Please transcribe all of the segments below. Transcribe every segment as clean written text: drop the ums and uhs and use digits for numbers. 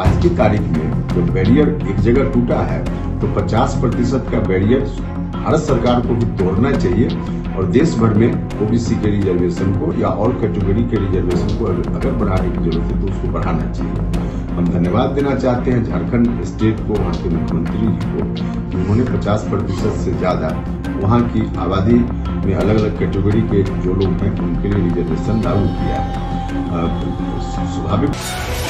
आज की तारीख में जो बैरियर एक जगह टूटा है तो 50% का बैरियर भारत सरकार को भी तोड़ना चाहिए और देश भर में ओबीसी के रिजर्वेशन को या ऑल कैटेगरी के रिजर्वेशन को अगर बढ़ाने की जरूरत है तो उसको बढ़ाना चाहिए। हम धन्यवाद देना चाहते हैं झारखंड स्टेट को, वहाँ के मुख्यमंत्री को, उन्होंने 50% से ज़्यादा वहाँ की आबादी में अलग अलग कैटेगरी के जो लोग हैं उनके लिए रिजर्वेशन लागू किया है। स्वाभाविक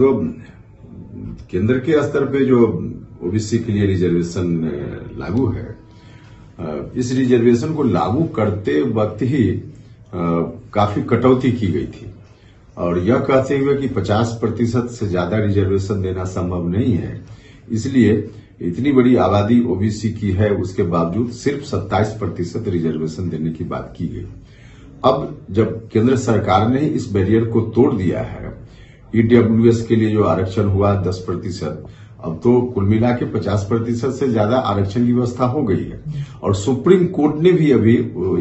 तो केंद्र के स्तर पे जो ओबीसी के लिए रिजर्वेशन लागू है, इस रिजर्वेशन को लागू करते वक्त ही काफी कटौती की गई थी और यह कहते हुए कि 50% से ज्यादा रिजर्वेशन देना संभव नहीं है, इसलिए इतनी बड़ी आबादी ओबीसी की है उसके बावजूद सिर्फ 27% रिजर्वेशन देने की बात की गई। अब जब केंद्र सरकार ने इस बैरियर को तोड़ दिया है, ईडब्ल्यूएस के लिए जो आरक्षण हुआ 10%, अब तो कुल मिला के 50% से ज्यादा आरक्षण की व्यवस्था हो गई है और सुप्रीम कोर्ट ने भी अभी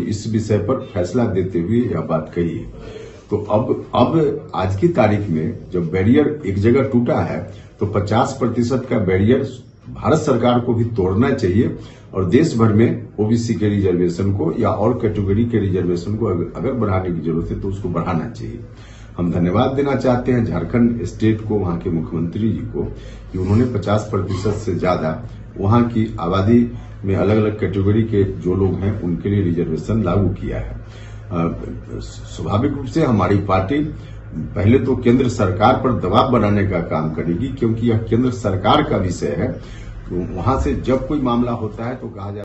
इस विषय पर फैसला देते हुए यह बात कही है। तो अब आज की तारीख में जब बैरियर एक जगह टूटा है तो 50% का बैरियर भारत सरकार को भी तोड़ना चाहिए और देश भर में ओबीसी के रिजर्वेशन को या और कैटेगरी के रिजर्वेशन को अगर बढ़ाने की जरूरत है तो उसको बढ़ाना चाहिए। हम धन्यवाद देना चाहते हैं झारखंड स्टेट को, वहाँ के मुख्यमंत्री जी को, कि उन्होंने 50% से ज्यादा वहाँ की आबादी में अलग अलग कैटेगरी के जो लोग हैं उनके लिए रिजर्वेशन लागू किया है। स्वाभाविक रूप से हमारी पार्टी पहले तो केंद्र सरकार पर दबाव बनाने का काम करेगी, क्योंकि यह केंद्र सरकार का विषय है। तो वहाँ से जब कोई मामला होता है तो कहा जाता है